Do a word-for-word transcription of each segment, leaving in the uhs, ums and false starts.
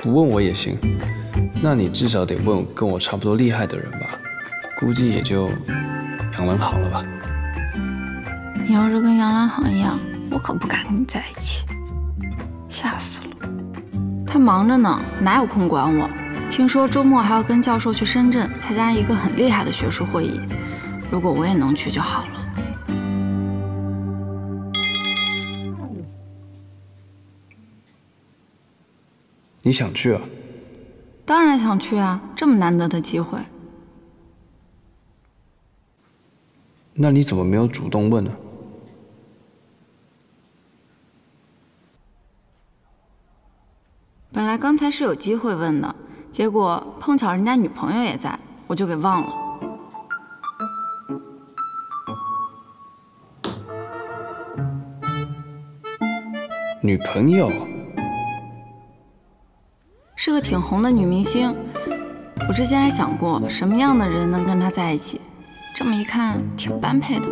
不问我也行，那你至少得问跟我差不多厉害的人吧，估计也就杨兰行了吧。你要是跟杨兰行一样，我可不敢跟你在一起，吓死了。他忙着呢，哪有空管我？听说周末还要跟教授去深圳参加一个很厉害的学术会议，如果我也能去就好了。 你想去啊？当然想去啊，这么难得的机会。那你怎么没有主动问呢？本来刚才是有机会问的，结果碰巧人家女朋友也在，我就给忘了。女朋友？ 是个挺红的女明星，我之前还想过什么样的人能跟她在一起，这么一看挺般配的。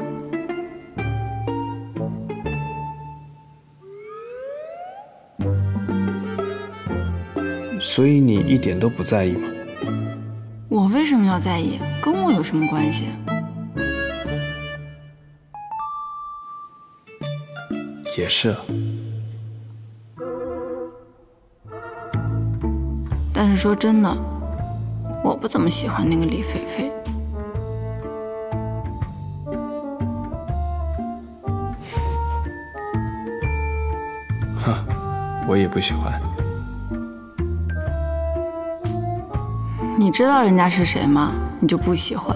所以你一点都不在意吗？我为什么要在意？跟我有什么关系？也是。 但是说真的，我不怎么喜欢那个李菲菲。哼，我也不喜欢。你知道人家是谁吗？你就不喜欢？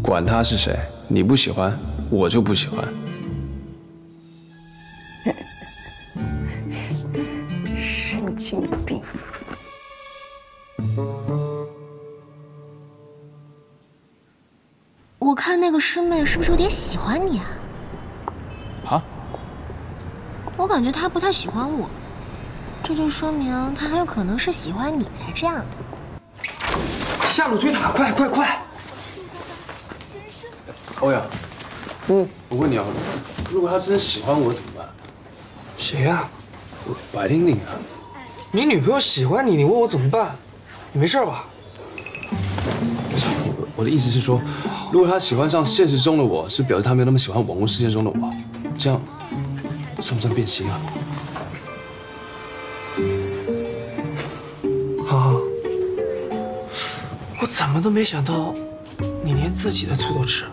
管他是谁，你不喜欢，我就不喜欢。 神经病！我看那个师妹是不是有点喜欢你啊？啊？我感觉她不太喜欢我，这就说明她很有可能是喜欢你才这样的。下路推塔，快快快！欧阳，嗯，我问你啊，如果她真的喜欢我怎么办？谁呀？白玲玲啊。 你女朋友喜欢你，你问我怎么办？你没事吧？不是，我的意思是说，如果她喜欢上现实中的我，是表示她没有那么喜欢网络世界中的我，这样算不算变心啊？好好，我怎么都没想到，你连自己的醋都吃了。